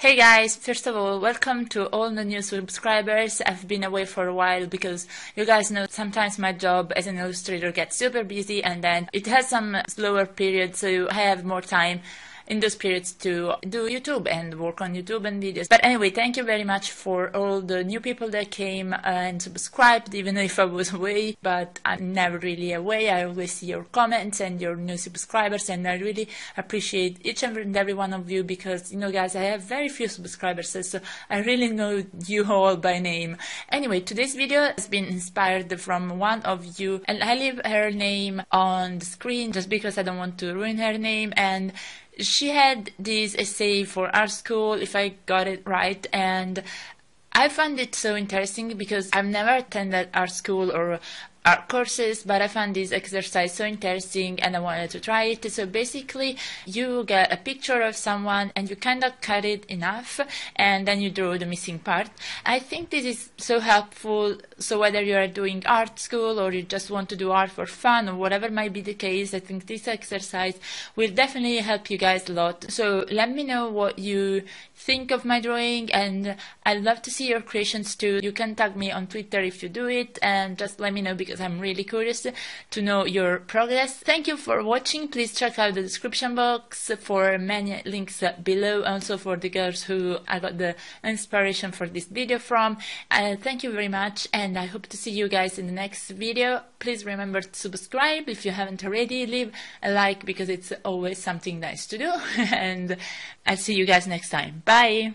Hey guys, first of all, welcome to all the new subscribers. I've been away for a while because you guys know sometimes my job as an illustrator gets super busy and then it has some slower periods, so I have more time in those periods to do YouTube and work on YouTube and videos. But anyway, thank you very much for all the new people that came and subscribed, even if I was away, but I'm never really away. I always see your comments and your new subscribers, and I really appreciate each and every one of you because, you know guys, I have very few subscribers, so I really know you all by name. Anyway, today's video has been inspired from one of you, and I leave her name on the screen just because I don't want to ruin her name. And she had this essay for art school, if I got it right, and I found it so interesting because I've never attended art school or art courses, but I found this exercise so interesting and I wanted to try it. So basically you get a picture of someone and you kind of cut it enough and then you draw the missing part. I think this is so helpful, so whether you are doing art school or you just want to do art for fun or whatever might be the case, I think this exercise will definitely help you guys a lot. So let me know what you think of my drawing, and I'd love to see your creations too. You can tag me on Twitter if you do it and just let me know, because I'm really curious to know your progress. Thank you for watching. Please check out the description box for many links below, also for the girls who I got the inspiration for this video from. Thank you very much, and I hope to see you guys in the next video. Please remember to subscribe if you haven't already, leave a like because it's always something nice to do, and I'll see you guys next time. Bye!